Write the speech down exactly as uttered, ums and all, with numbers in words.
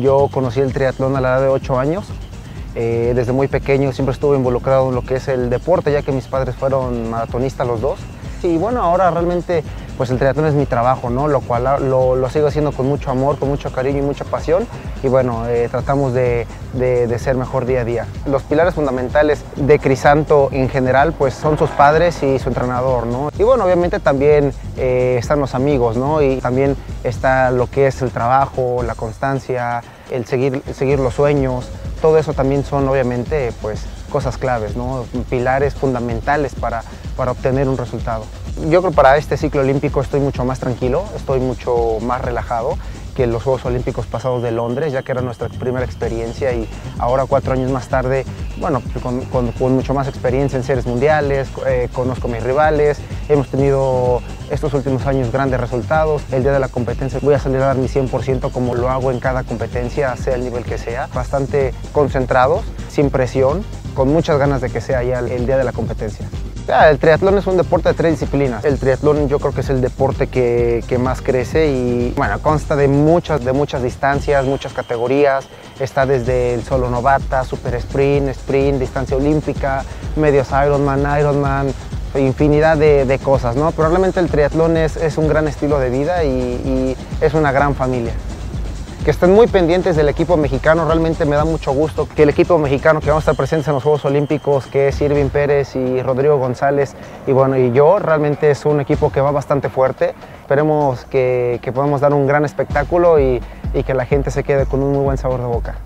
Yo conocí el triatlón a la edad de ocho años. Eh, desde muy pequeño siempre estuve involucrado en lo que es el deporte, ya que mis padres fueron maratonistas los dos. Y bueno, ahora realmente pues el triatlón es mi trabajo, ¿no? Lo cual lo, lo sigo haciendo con mucho amor, con mucho cariño y mucha pasión. Y bueno, eh, tratamos de, de, de ser mejor día a día. Los pilares fundamentales de Crisanto en general pues son sus padres y su entrenador, ¿no? Y bueno, obviamente también eh, están los amigos, ¿no? Y también está lo que es el trabajo, la constancia, el seguir, el seguir los sueños. Todo eso también son obviamente pues cosas claves, ¿no? Pilares fundamentales para, para obtener un resultado. Yo creo que para este ciclo olímpico estoy mucho más tranquilo, estoy mucho más relajado que los Juegos Olímpicos pasados de Londres, ya que era nuestra primera experiencia, y ahora cuatro años más tarde, bueno, con, con, con mucho más experiencia en series mundiales, eh, conozco a mis rivales, hemos tenido estos últimos años grandes resultados. El día de la competencia voy a salir a dar mi cien por ciento como lo hago en cada competencia, sea el nivel que sea, bastante concentrados, sin presión, con muchas ganas de que sea ya el día de la competencia. El triatlón es un deporte de tres disciplinas. El triatlón yo creo que es el deporte que, que más crece y bueno, consta de muchas, de muchas distancias, muchas categorías. Está desde el solo novata, super sprint, sprint, distancia olímpica, medios Ironman, Ironman, infinidad de, de cosas, ¿no? Pero realmente el triatlón es, es un gran estilo de vida y, y es una gran familia. Que estén muy pendientes del equipo mexicano, realmente me da mucho gusto que el equipo mexicano que vamos a estar presentes en los Juegos Olímpicos, que es Irving Pérez y Rodrigo González, y bueno, y yo, realmente es un equipo que va bastante fuerte. Esperemos que, que podamos dar un gran espectáculo y, y que la gente se quede con un muy buen sabor de boca.